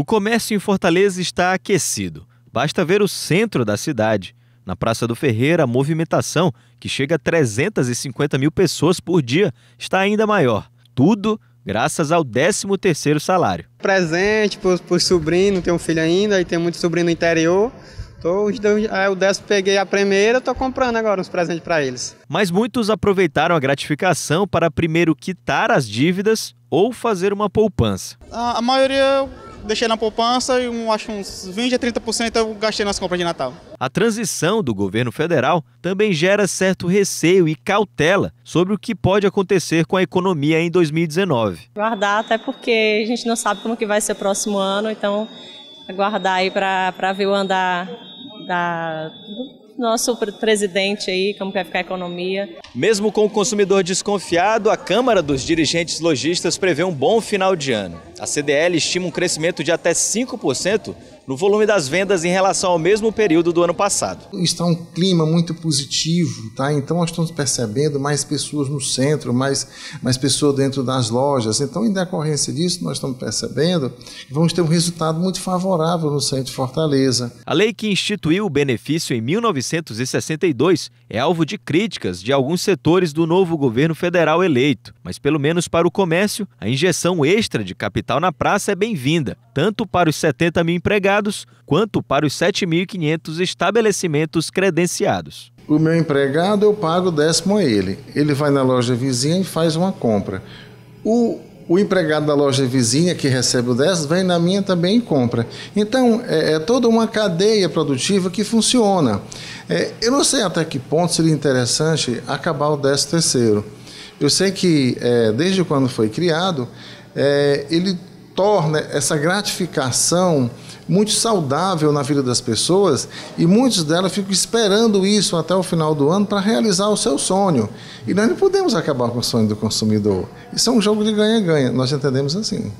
O comércio em Fortaleza está aquecido. Basta ver o centro da cidade. Na Praça do Ferreira, a movimentação, que chega a 350 mil pessoas por dia, está ainda maior. Tudo graças ao 13º salário. Presente para os sobrinhos, tenho um filho ainda, e tem muito sobrinho no interior. O décimo peguei a primeira, estou comprando agora uns presentes para eles. Mas muitos aproveitaram a gratificação para primeiro quitar as dívidas ou fazer uma poupança. A maioria deixei na poupança e acho uns 20% a 30% eu gastei nas compras de Natal. A transição do governo federal também gera certo receio e cautela sobre o que pode acontecer com a economia em 2019. Aguardar, até porque a gente não sabe como que vai ser o próximo ano, então aguardar aí para ver o andar do nosso presidente aí, como vai ficar a economia. Mesmo com o consumidor desconfiado, a Câmara dos Dirigentes Lojistas prevê um bom final de ano. A CDL estima um crescimento de até 5% no volume das vendas em relação ao mesmo período do ano passado. Está um clima muito positivo, tá? Então nós estamos percebendo mais pessoas no centro, mais pessoas dentro das lojas. Então, em decorrência disso, nós estamos percebendo que vamos ter um resultado muito favorável no centro de Fortaleza. A lei que instituiu o benefício em 1962 é alvo de críticas de alguns setores do novo governo federal eleito. Mas, pelo menos para o comércio, a injeção extra de capital na praça é bem-vinda, tanto para os 70 mil empregados quanto para os 7.500 estabelecimentos credenciados. O meu empregado, eu pago o décimo a ele. Ele vai na loja vizinha e faz uma compra. O empregado da loja vizinha que recebe o décimo vem na minha também e compra. Então, é toda uma cadeia produtiva que funciona. Eu não sei até que ponto seria interessante acabar o 13º. Eu sei que, desde quando foi criado, ele torna essa gratificação muito saudável na vida das pessoas e muitas delas ficam esperando isso até o final do ano para realizar o seu sonho. E nós não podemos acabar com o sonho do consumidor. Isso é um jogo de ganha-ganha, nós entendemos assim.